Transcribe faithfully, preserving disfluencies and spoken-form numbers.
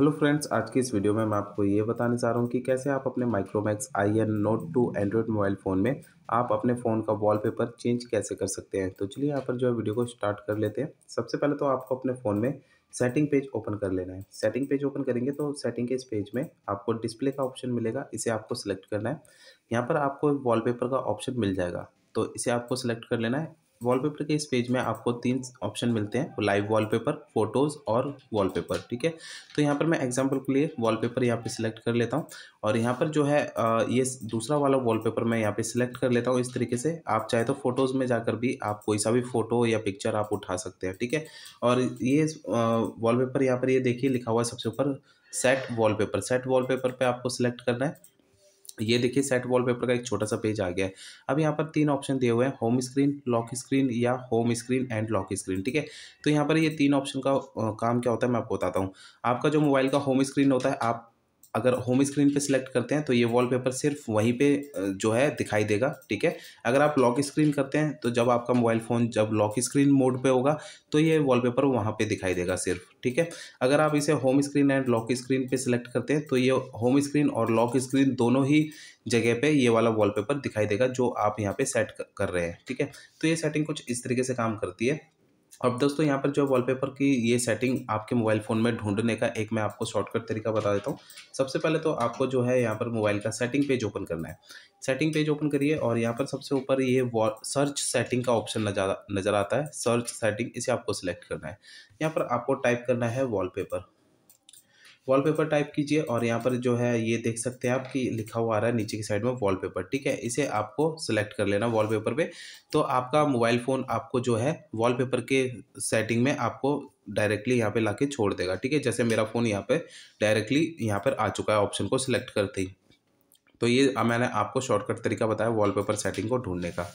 Hello friends, आज की इस वीडियो में मैं आपको ये बताने जा रहा हूँ कि कैसे आप अपने Micromax I N note two Android mobile phone में आप अपने फ़ोन का वॉलपेपर चेंज कैसे कर सकते हैं। तो चलिए यहाँ पर जो है वीडियो को स्टार्ट कर लेते हैं। सबसे पहले तो आपको अपने फ़ोन में सेटिंग पेज ओपन कर लेना है। सेटिंग पेज ओपन करेंगे तो सेटिंग के इस पेज में आपको डिस्प्ले का ऑप्शन मिलेगा, इसे आपको सेलेक्ट करना है। यहाँ पर आपको वॉलपेपर का ऑप्शन मिल जाएगा, तो इसे आपको सेलेक्ट कर लेना है। वॉलपेपर के इस पेज में आपको तीन ऑप्शन मिलते हैं, लाइव वॉलपेपर, फोटोज़ और वॉलपेपर। ठीक है, तो यहाँ पर मैं एग्जांपल के लिए वॉलपेपर यहाँ पे सिलेक्ट कर लेता हूँ और यहाँ पर जो है ये दूसरा वाला वॉलपेपर मैं यहाँ पे सिलेक्ट कर लेता हूँ। इस तरीके से आप चाहे तो फोटोज़ में जाकर भी आप कोई सा भी फ़ोटो या पिक्चर आप उठा सकते हैं। ठीक है, और ये वॉलपेपर यहाँ पर ये देखिए लिखा हुआ है सबसे ऊपर, सेट वॉलपेपर। सेट वॉलपेपर पे आपको सिलेक्ट करना है। ये देखिए सेट वॉलपेपर का एक छोटा सा पेज आ गया है। अब यहाँ पर तीन ऑप्शन दिए हुए हैं, होम स्क्रीन, लॉक स्क्रीन या home screen and lock screen. ठीक है, तो यहाँ पर ये तीन ऑप्शन का आ, काम क्या होता है मैं आपको बताता हूँ। आपका जो मोबाइल का होम स्क्रीन होता है, आप अगर होम स्क्रीन पे सिलेक्ट करते हैं तो ये वॉलपेपर सिर्फ वहीं पे जो है दिखाई देगा। ठीक है, अगर आप लॉक स्क्रीन करते हैं तो जब आपका मोबाइल फ़ोन जब लॉक स्क्रीन मोड पे होगा तो ये वॉलपेपर वहाँ पे दिखाई देगा सिर्फ। ठीक है, अगर आप इसे home screen and lock screen पे सिलेक्ट करते हैं तो ये होम स्क्रीन और लॉक स्क्रीन दोनों ही जगह पे ये वाला वॉलपेपर दिखाई देगा जो आप यहाँ पर सेट कर रहे हैं। ठीक है, तो ये सेटिंग कुछ इस तरीके से काम करती है। अब दोस्तों यहाँ पर जो वॉलपेपर की ये सेटिंग आपके मोबाइल फ़ोन में ढूंढने का एक मैं आपको शॉर्टकट तरीका बता देता हूँ। सबसे पहले तो आपको जो है यहाँ पर मोबाइल का सेटिंग पेज ओपन करना है। सेटिंग पेज ओपन करिए और यहाँ पर सबसे ऊपर ये वॉल सर्च सेटिंग का ऑप्शन नजर नज़र आता है, सर्च सेटिंग। इसे आपको सिलेक्ट करना है। यहाँ पर आपको टाइप करना है वॉलपेपर। वॉलपेपर टाइप कीजिए और यहाँ पर जो है ये देख सकते हैं आप कि लिखा हुआ आ रहा है नीचे की साइड में वॉलपेपर। ठीक है, इसे आपको सिलेक्ट कर लेना वॉलपेपर पे, तो आपका मोबाइल फ़ोन आपको जो है वॉलपेपर के सेटिंग में आपको डायरेक्टली यहाँ पे लाके छोड़ देगा। ठीक है, जैसे मेरा फ़ोन यहाँ पे डायरेक्टली यहाँ पर आ चुका है ऑप्शन को सिलेक्ट करते ही। तो ये मैंने आपको शॉर्टकट तरीका बताया वॉलपेपर सेटिंग को ढूंढने का।